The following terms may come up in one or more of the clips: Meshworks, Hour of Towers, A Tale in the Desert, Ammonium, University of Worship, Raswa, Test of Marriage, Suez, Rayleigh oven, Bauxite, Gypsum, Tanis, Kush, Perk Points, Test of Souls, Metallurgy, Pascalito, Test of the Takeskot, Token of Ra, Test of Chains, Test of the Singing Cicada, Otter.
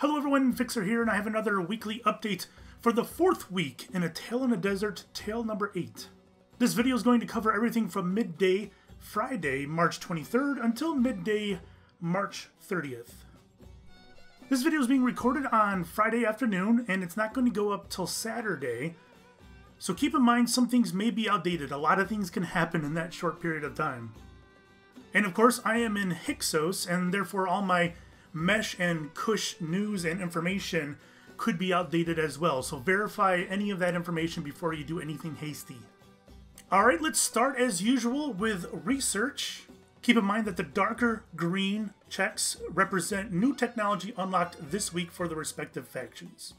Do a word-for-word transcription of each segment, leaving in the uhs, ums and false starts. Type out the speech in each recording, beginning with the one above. Hello everyone, Fixer here, and I have another weekly update for the fourth week in A Tale in the Desert, Tale number eight. This video is going to cover everything from midday Friday, March twenty-third, until midday March thirtieth. This video is being recorded on Friday afternoon, and it's not going to go up till Saturday, so keep in mind some things may be outdated. A lot of things can happen in that short period of time. And of course, I am in Hyksos, and therefore all my Mesh and Kush news and information could be outdated as well, so verify any of that information before you do anything hasty. Alright, let's start as usual with research. Keep in mind that the darker green checks represent new technology unlocked this week for the respective factions.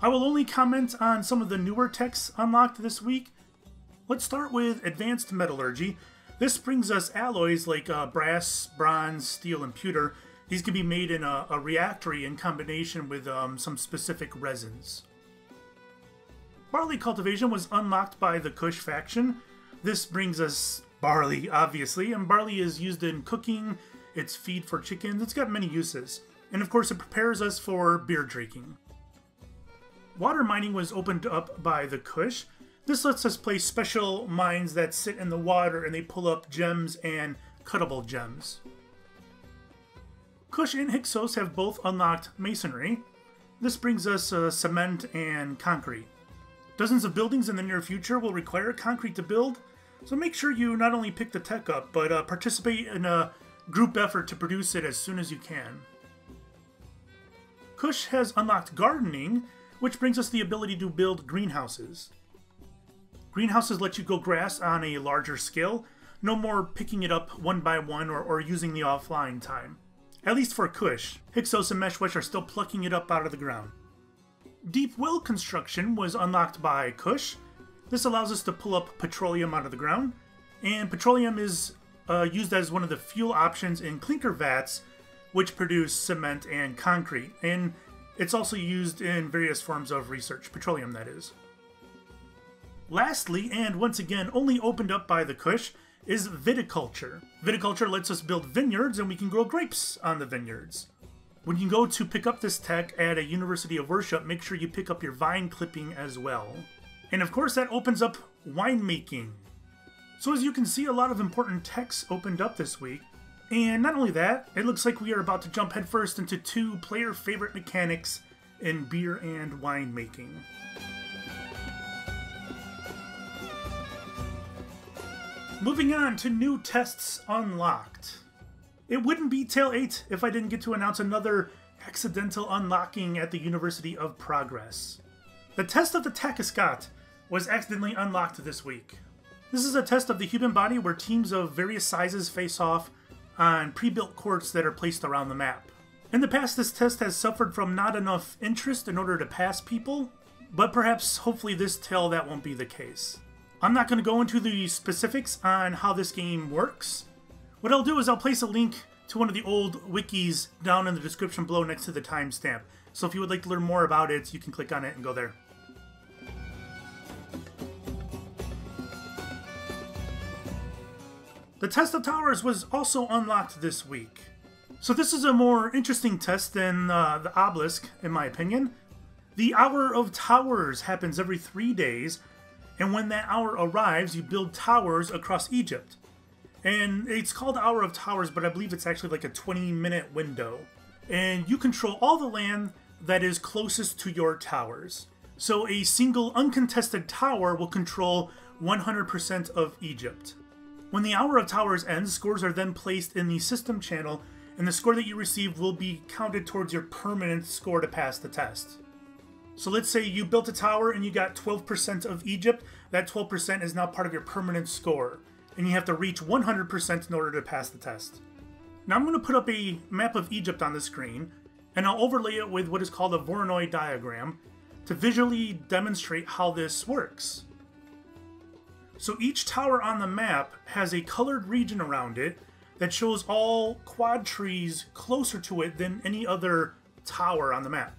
I will only comment on some of the newer techs unlocked this week. Let's start with advanced metallurgy. This brings us alloys like uh, brass, bronze, steel, and pewter. These can be made in a, a reactory in combination with um, some specific resins. Barley cultivation was unlocked by the Kush faction. This brings us barley, obviously, and barley is used in cooking, it's feed for chickens, it's got many uses. And of course it prepares us for beer drinking. Water mining was opened up by the Kush. This lets us place special mines that sit in the water and they pull up gems and cuttable gems. Kush and Hyksos have both unlocked masonry. This brings us uh, cement and concrete. Dozens of buildings in the near future will require concrete to build, so make sure you not only pick the tech up, but uh, participate in a group effort to produce it as soon as you can. Kush has unlocked gardening, which brings us the ability to build greenhouses. Greenhouses let you grow grass on a larger scale, no more picking it up one by one or, or using the offline time. At least for Kush, Hyksos and Meshwesh are still plucking it up out of the ground. Deep well construction was unlocked by Kush. This allows us to pull up petroleum out of the ground, and petroleum is uh, used as one of the fuel options in clinker vats, which produce cement and concrete, and it's also used in various forms of research, petroleum that is. Lastly, and once again only opened up by the Kush, is viticulture. Viticulture lets us build vineyards and we can grow grapes on the vineyards. When you go to pick up this tech at a University of Worship, make sure you pick up your vine clipping as well. And of course that opens up winemaking. So as you can see, a lot of important techs opened up this week. And not only that, it looks like we are about to jump headfirst into two player favorite mechanics in beer and winemaking. Moving on to new tests unlocked. It wouldn't be Tale eight if I didn't get to announce another accidental unlocking at the University of Progress. The Test of the Takeskot was accidentally unlocked this week. This is a test of the human body where teams of various sizes face off on pre-built courts that are placed around the map. In the past, this test has suffered from not enough interest in order to pass people, but perhaps, hopefully this tale that won't be the case. I'm not going to go into the specifics on how this game works. What I'll do is I'll place a link to one of the old wikis down in the description below next to the timestamp. So if you would like to learn more about it, you can click on it and go there. The Test of Towers was also unlocked this week. So this is a more interesting test than uh, the Obelisk, in my opinion. The Hour of Towers happens every three days. And when that hour arrives, you build towers across Egypt. And it's called Hour of Towers, but I believe it's actually like a twenty minute window. And you control all the land that is closest to your towers. So a single uncontested tower will control one hundred percent of Egypt. When the Hour of Towers ends, scores are then placed in the system channel, and the score that you receive will be counted towards your permanent score to pass the test. So let's say you built a tower and you got twelve percent of Egypt. That twelve percent is now part of your permanent score. And you have to reach one hundred percent in order to pass the test. Now I'm going to put up a map of Egypt on the screen. And I'll overlay it with what is called a Voronoi diagram to visually demonstrate how this works. So each tower on the map has a colored region around it that shows all quad trees closer to it than any other tower on the map.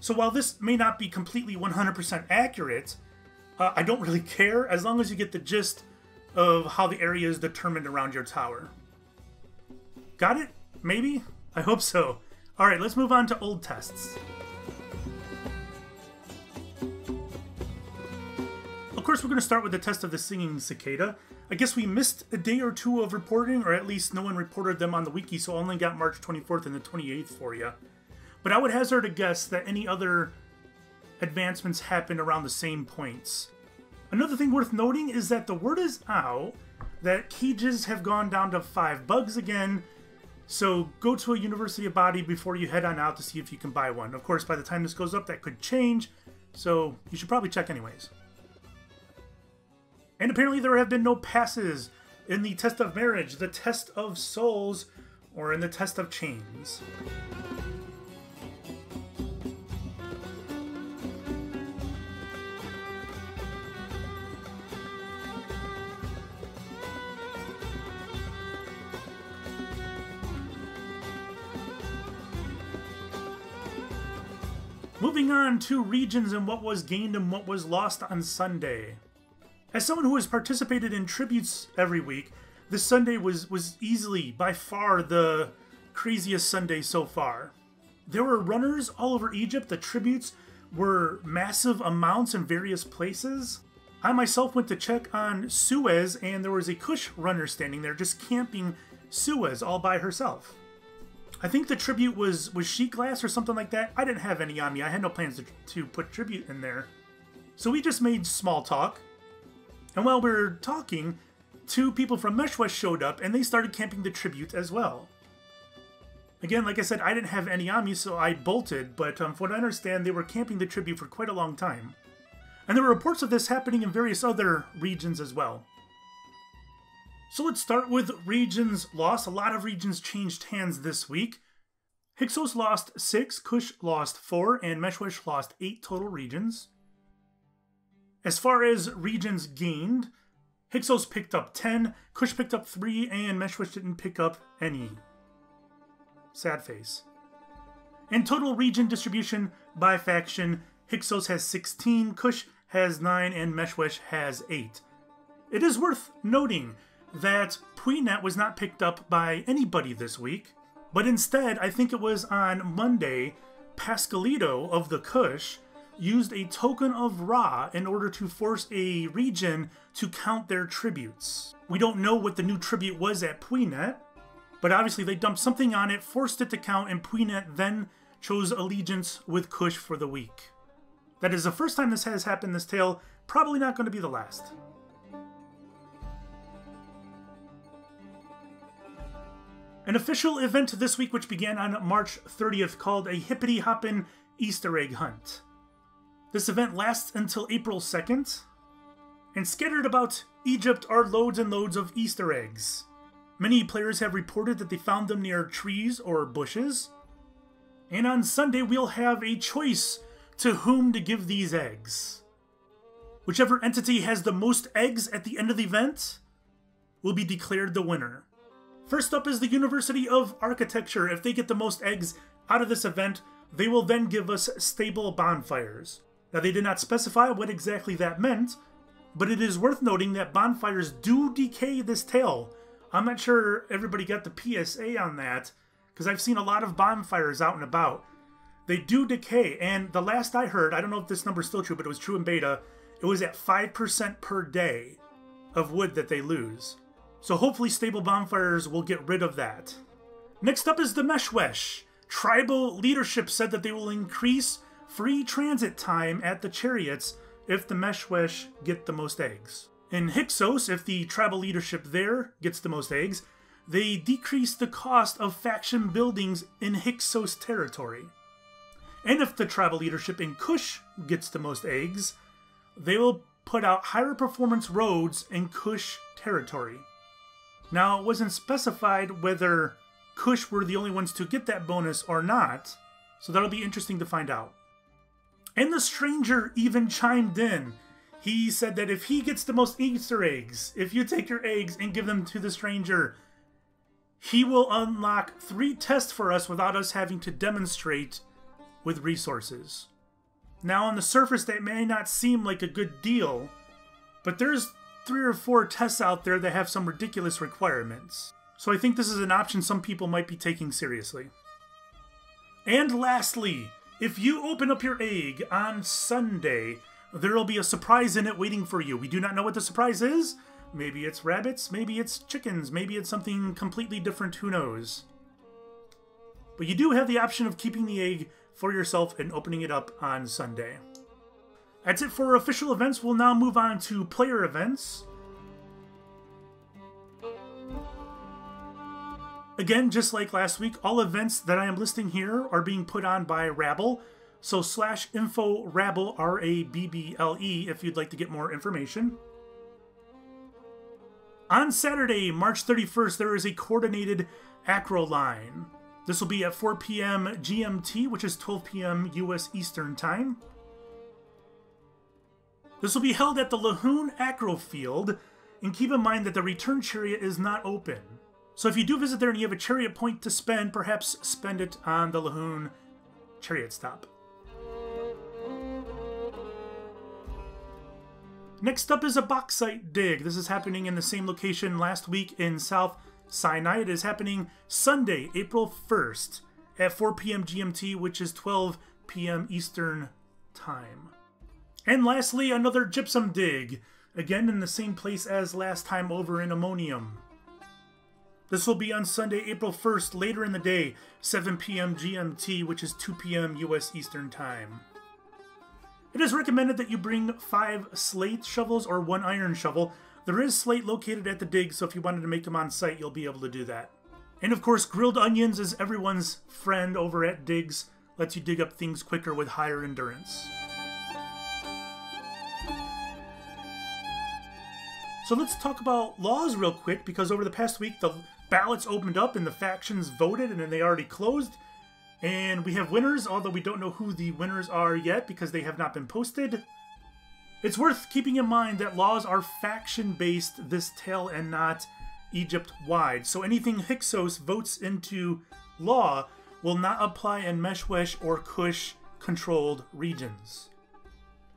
So while this may not be completely one hundred percent accurate, uh, I don't really care as long as you get the gist of how the area is determined around your tower. Got it? Maybe? I hope so. Alright, let's move on to old tests. Of course, we're going to start with the Test of the Singing Cicada. I guess we missed a day or two of reporting, or at least no one reported them on the wiki, so I only got March twenty-fourth and the twenty-eighth for you. But I would hazard a guess that any other advancements happened around the same points. Another thing worth noting is that the word is out that cages have gone down to five bugs again, so go to a university body before you head on out to see if you can buy one. Of course, by the time this goes up, that could change, so you should probably check anyways. And apparently there have been no passes in the Test of Marriage, the Test of Souls, or in the Test of Chains. Moving on to regions and what was gained and what was lost on Sunday. As someone who has participated in tributes every week, this Sunday was, was easily, by far, the craziest Sunday so far. There were runners all over Egypt. The tributes were massive amounts in various places. I myself went to check on Suez, and there was a Kush runner standing there just camping Suez all by herself. I think the tribute was, was sheet glass or something like that. I didn't have any on me. I had no plans to, to put tribute in there. So we just made small talk. And while we were talking, two people from Meshwesh showed up, and they started camping the tribute as well. Again, like I said, I didn't have any on me, so I bolted. But um, from what I understand, they were camping the tribute for quite a long time. And there were reports of this happening in various other regions as well. So let's start with regions lost. A lot of regions changed hands this week. Hyksos lost six, Kush lost four, and Meshwesh lost eight total regions. As far as regions gained, Hyksos picked up ten, Kush picked up three, and Meshwesh didn't pick up any. Sad face. And total region distribution by faction, Hyksos has sixteen, Kush has nine, and Meshwesh has eight. It is worth noting that Puinet was not picked up by anybody this week, but instead, I think it was on Monday, Pascalito of the Kush used a token of Ra in order to force a region to count their tributes. We don't know what the new tribute was at Puinet, but obviously they dumped something on it, forced it to count, and Puinet then chose allegiance with Kush for the week. That is the first time this has happened this tale, probably not going to be the last. An official event this week which began on March thirtieth called a Hippity Hoppin' Easter Egg Hunt. This event lasts until April second, and scattered about Egypt are loads and loads of Easter eggs. Many players have reported that they found them near trees or bushes, and on Sunday we'll have a choice to whom to give these eggs. Whichever entity has the most eggs at the end of the event will be declared the winner. First up is the University of Architecture. If they get the most eggs out of this event, they will then give us stable bonfires. Now, they did not specify what exactly that meant, but it is worth noting that bonfires do decay this tale. I'm not sure everybody got the P S A on that, because I've seen a lot of bonfires out and about. They do decay, and the last I heard, I don't know if this number is still true, but it was true in beta, it was at five percent per day of wood that they lose. So hopefully stable bonfires will get rid of that. Next up is the Meshwesh. Tribal leadership said that they will increase free transit time at the chariots if the Meshwesh get the most eggs. In Hyksos, if the tribal leadership there gets the most eggs, they decrease the cost of faction buildings in Hyksos territory. And if the tribal leadership in Kush gets the most eggs, they will put out higher performance roads in Kush territory. Now, it wasn't specified whether Kush were the only ones to get that bonus or not, so that'll be interesting to find out. And the stranger even chimed in. He said that if he gets the most Easter eggs, if you take your eggs and give them to the stranger, he will unlock three tests for us without us having to demonstrate with resources. Now, on the surface, that may not seem like a good deal, but there's three or four tests out there that have some ridiculous requirements. So I think this is an option some people might be taking seriously. And lastly, if you open up your egg on Sunday, there will be a surprise in it waiting for you. We do not know what the surprise is. Maybe it's rabbits, maybe it's chickens, maybe it's something completely different, who knows. But you do have the option of keeping the egg for yourself and opening it up on Sunday. That's it for official events. We'll now move on to player events. Again, just like last week, all events that I am listing here are being put on by Rabble. So slash info Rabble, R A B B L E, if you'd like to get more information. On Saturday, March thirty-first, there is a coordinated Acro line. This will be at four P M G M T, which is twelve P M U S Eastern Time. This will be held at the Lahoon Acrofield, and keep in mind that the return chariot is not open. So if you do visit there and you have a chariot point to spend, perhaps spend it on the Lahoon chariot stop. Next up is a bauxite dig. This is happening in the same location last week in South Sinai. It is happening Sunday, April first at four P M G M T, which is twelve P M Eastern Time. And lastly, another gypsum dig, again in the same place as last time over in Ammonium. This will be on Sunday, April first, later in the day, seven P M G M T, which is two P M U S Eastern Time. It is recommended that you bring five slate shovels or one iron shovel. There is slate located at the dig, so if you wanted to make them on site, you'll be able to do that. And of course, grilled onions is everyone's friend over at digs. Lets you dig up things quicker with higher endurance. So let's talk about laws real quick, because over the past week, the ballots opened up and the factions voted, and then they already closed. And we have winners, although we don't know who the winners are yet because they have not been posted. It's worth keeping in mind that laws are faction-based this tale and not Egypt-wide. So anything Hyksos votes into law will not apply in Meshwesh or Kush-controlled regions.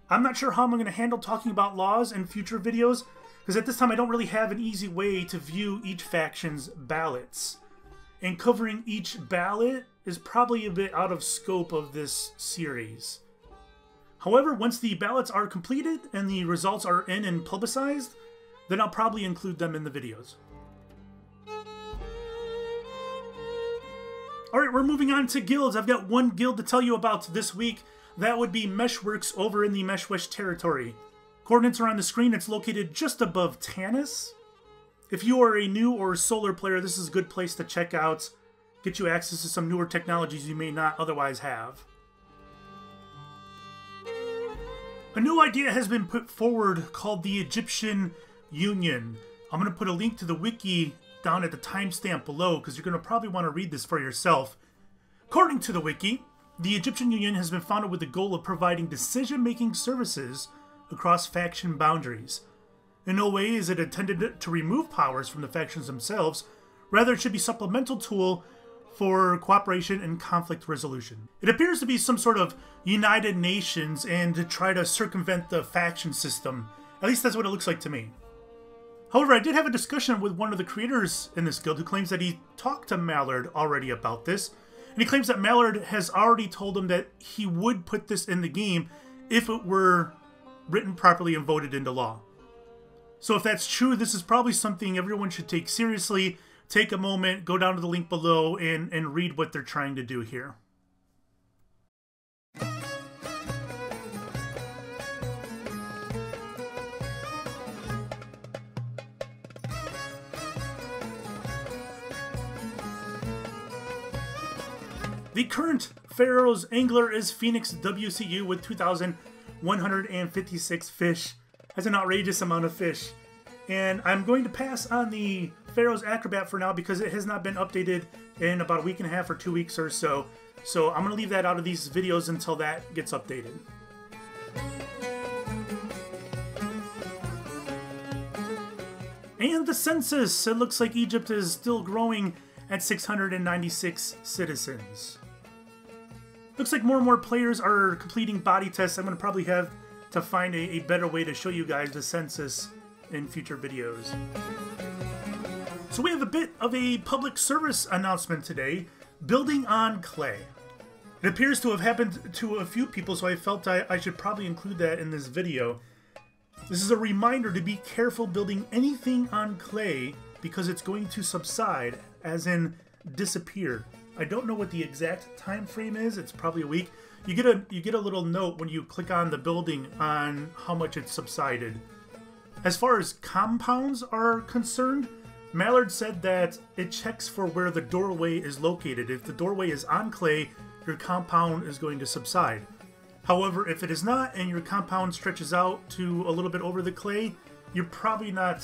I'm not sure how I'm going to handle talking about laws in future videos, because at this time I don't really have an easy way to view each faction's ballots. And covering each ballot is probably a bit out of scope of this series. However, once the ballots are completed and the results are in and publicized, then I'll probably include them in the videos. Alright, we're moving on to guilds. I've got one guild to tell you about this week. That would be Meshworks over in the Meshwesh territory. Coordinates are on the screen. It's located just above Tanis. If you are a new or solar player, this is a good place to check out. Get you access to some newer technologies you may not otherwise have. A new idea has been put forward called the Egyptian Union. I'm going to put a link to the wiki down at the timestamp below because you're going to probably want to read this for yourself. According to the wiki, the Egyptian Union has been founded with the goal of providing decision-making services across faction boundaries. In no way is it intended to remove powers from the factions themselves. Rather, it should be a supplemental tool for cooperation and conflict resolution. It appears to be some sort of United Nations and to try to circumvent the faction system. At least that's what it looks like to me. However, I did have a discussion with one of the creators in this guild who claims that he talked to Mallard already about this, and he claims that Mallard has already told him that he would put this in the game if it were written properly and voted into law. So if that's true, this is probably something everyone should take seriously. Take a moment, go down to the link below, and, and read what they're trying to do here. The current Pharaoh's angler is Phoenix W C U with two thousand one hundred fifty-six fish. That's an outrageous amount of fish. And I'm going to pass on the Pharaoh's Acrobat for now because it has not been updated in about a week and a half or two weeks or so. So I'm going to leave that out of these videos until that gets updated. And the census. It looks like Egypt is still growing at six hundred ninety-six citizens. Looks like more and more players are completing body tests. I'm going to probably have to find a, a better way to show you guys the census in future videos. So we have a bit of a public service announcement today, building on clay. It appears to have happened to a few people, so I felt I, I should probably include that in this video. This is a reminder to be careful building anything on clay because it's going to subside, as in disappear. I don't know what the exact time frame is. It's probably a week. You get a you get a little note when you click on the building on how much it subsided. As far as compounds are concerned, Mallard said that it checks for where the doorway is located. If the doorway is on clay, your compound is going to subside. However, if it is not and your compound stretches out to a little bit over the clay, you're probably not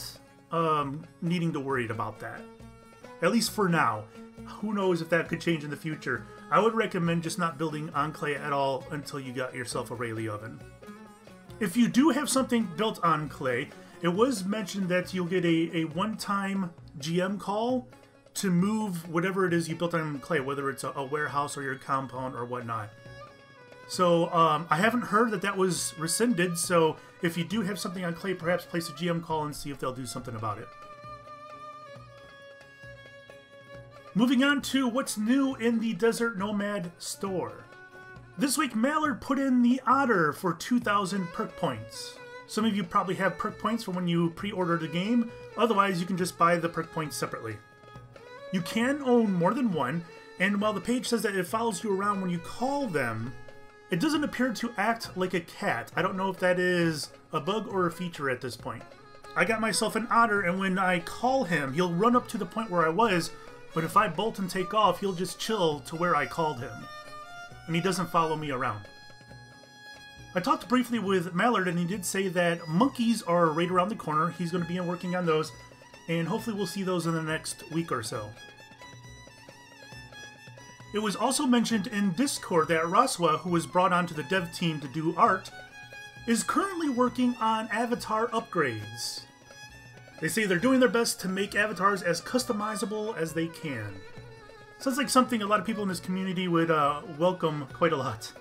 um, needing to worry about that. At least for now. Who knows if that could change in the future. I would recommend just not building on clay at all until you got yourself a Rayleigh oven. If you do have something built on clay, it was mentioned that you'll get a, a one-time G M call to move whatever it is you built on clay, whether it's a, a warehouse or your compound or whatnot. So um, I haven't heard that that was rescinded, so if you do have something on clay, perhaps place a G M call and see if they'll do something about it. Moving on to what's new in the Desert Nomad store. This week, Mallard put in the Otter for two thousand Perk Points. Some of you probably have Perk Points from when you pre-order the game. Otherwise, you can just buy the Perk Points separately. You can own more than one, and while the page says that it follows you around when you call them, it doesn't appear to act like a cat. I don't know if that is a bug or a feature at this point. I got myself an Otter, and when I call him, he'll run up to the point where I was, but if I bolt and take off, he'll just chill to where I called him. And he doesn't follow me around. I talked briefly with Mallard, and he did say that monkeys are right around the corner. He's going to be working on those, and hopefully we'll see those in the next week or so. It was also mentioned in Discord that Raswa, who was brought onto the dev team to do art, is currently working on avatar upgrades. They say they're doing their best to make avatars as customizable as they can. Sounds like something a lot of people in this community would uh, welcome quite a lot.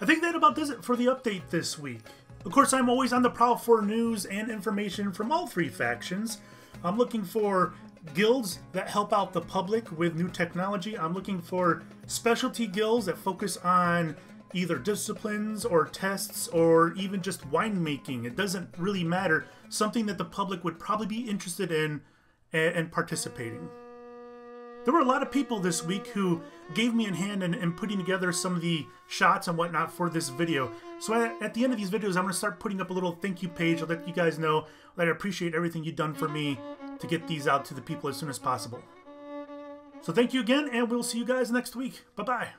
I think that about does it for the update this week. Of course, I'm always on the prowl for news and information from all three factions. I'm looking for guilds that help out the public with new technology. I'm looking for specialty guilds that focus on either disciplines or tests or even just winemaking. It doesn't really matter. Something that the public would probably be interested in and participating. There were a lot of people this week who gave me a hand in, in putting together some of the shots and whatnot for this video. So I, at the end of these videos, I'm going to start putting up a little thank you page. I'll let you guys know that I appreciate everything you've done for me to get these out to the people as soon as possible. So thank you again, and we'll see you guys next week. Bye-bye.